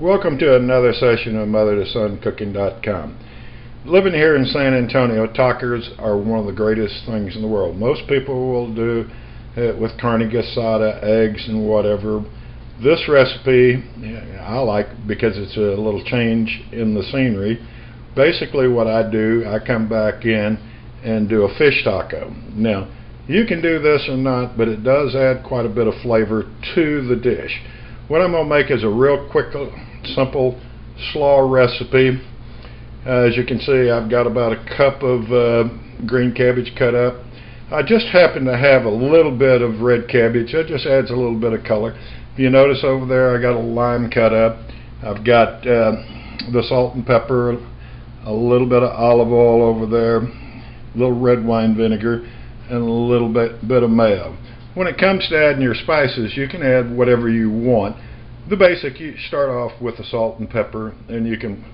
Welcome to another session of mother to son cooking.com. Living here in San Antonio, tacos are one of the greatest things in the world. Most people will do it with carne asada, eggs, and whatever. This recipe I like because it's a little change in the scenery. Basically what I do, I come back in and do a fish taco. Now, you can do this or not, but it does add quite a bit of flavor to the dish. What I'm going to make is a real quick, simple slaw recipe. As you can see, I've got about a cup of green cabbage cut up. I just happen to have a little bit of red cabbage. That just adds a little bit of color. If you notice over there, I got a lime cut up. I've got the salt and pepper, a little bit of olive oil over there, a little red wine vinegar, and a little bit of mayo. When it comes to adding your spices, you can add whatever you want. The basic, you start off with the salt and pepper, and you can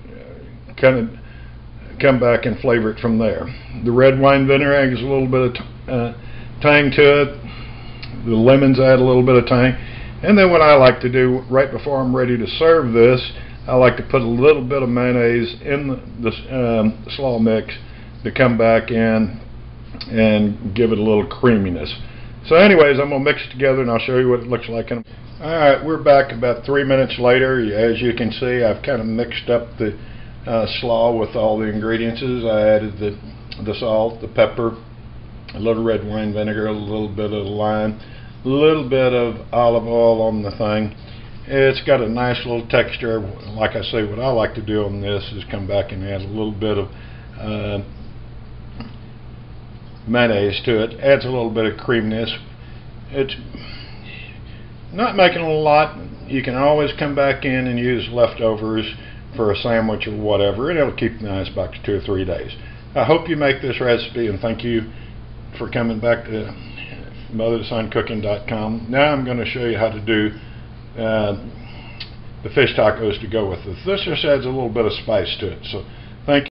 kind of come back and flavor it from there. The red wine vinegar adds a little bit of tang to it. The lemons add a little bit of tang. And then what I like to do right before I'm ready to serve this, I like to put a little bit of mayonnaise in the slaw mix to come back in and give it a little creaminess. So anyways, I'm going to mix it together and I'll show you what it looks like. Alright, we're back about 3 minutes later. As you can see, I've kind of mixed up the slaw with all the ingredients. I added the salt, the pepper, a little red wine vinegar, a little bit of lime, a little bit of olive oil on the thing. It's got a nice little texture. Like I say, what I like to do on this is come back and add a little bit of mayonnaise to it. Adds a little bit of creaminess. It's not making a lot. You can always come back in and use leftovers for a sandwich or whatever, and it'll keep in the icebox 2 or 3 days. I hope you make this recipe, and thank you for coming back to mothertosoncooking.com. Now I'm going to show you how to do the fish tacos to go with this. This just adds a little bit of spice to it. So.